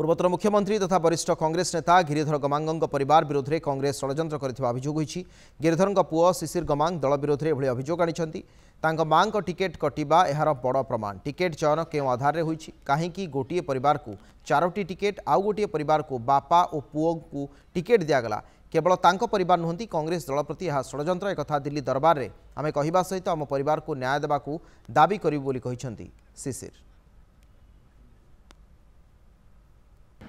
पूर्वतर मुख्यमंत्री तथा वरिष्ठ कांग्रेस नेता गिरिधर गमांग परिवार विरोध में कांग्रेस षड्यंत्र करथिबा अभियोग होईछि। गिरिधर पुओ शिशिर गमांग दल विरोध में एभली अभियोग आनिछंती। तांका मांग को टिकेट कटिबा एहार बड़ प्रमाण। टिकेट चयन के आधार में होईछि काहेकि गोटे परिवार को चारोटी टिकेट आउ गोटे परिवार को बापा और पुओ को टिकेट दियागला। केवल तांको परिवार नुहंती कांग्रेस दल प्रति यह षड्यंत्र। एक दिल्ली दरबार में आमे कहिबा सहित आम परिवार को न्याय देबा को दाबी करिबो बोली कहिसंती शिशिर।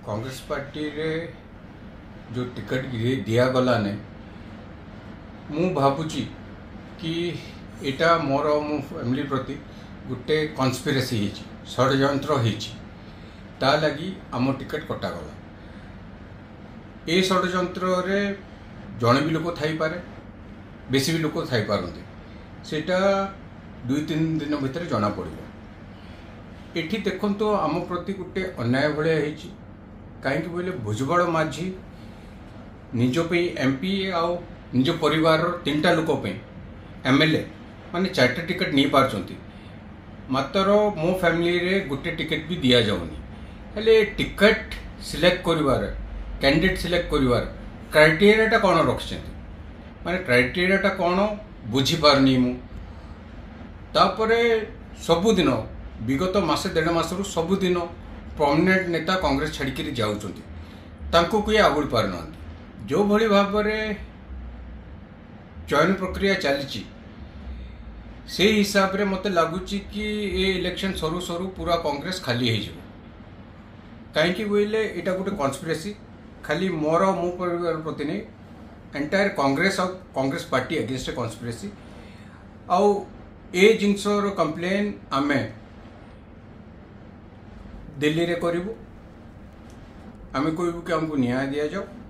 कांग्रेस पार्टी रे जो टिकट दिया गला ने मु भाबुची कि एटा मोर मो फैमिली प्रति गुटे कन्स्पिरेसी हिची षड्यंत्र हिची ता लगी आम टिकट कटा गला। ए षड्यंत्र रे जणे भी लोक थाई पारे बेसी भी लोक थाई पारंती सेटा 2-3 दिन भितर जना पड़िबो। एठी देखंतो आम प्रति गुटे अन्याय भळे हिची कहीं बोले भुजबड़ माझी निजप एमपी आउ निज परिवार 3टा लोक एमएलए माने 4टा टिकेट नहीं पारछंती मात्र मो फैमिली रे गुटे टिकेट भी दिया जाउनी। हेले टिकेट सिलेक्ट करिवार कैंडिडेट सिलेक्ट करिवार क्राइटेरियाटा कौन रखछंती माने क्राइटेरियाटा कौन बुझी पारनी मु। तापरे सबुदिन विगत मासे डेढ़ मास रु सबुदिन प्रॉमिनेंट नेता कांग्रेस छाड़ी जाऊँ किए आगुड़ी पार ना जो भली भाव चयन प्रक्रिया चली से हिसाब रे मत लगुच कि ये इलेक्शन सरू सरू पूरा कांग्रेस खाली कहीं बोले यहाँ गोटे कन्स्पिरेसी खाली मोर मो परिवार प्रति नहीं एंटायर कांग्रेस और कांग्रेस पार्टी अगेंस्ट कन्स्पिरेसी आउ ए जिनस कंप्लेन आम दिल्ली रे करूँ आम कहूँ कि आमको न्याय दिया जाओ।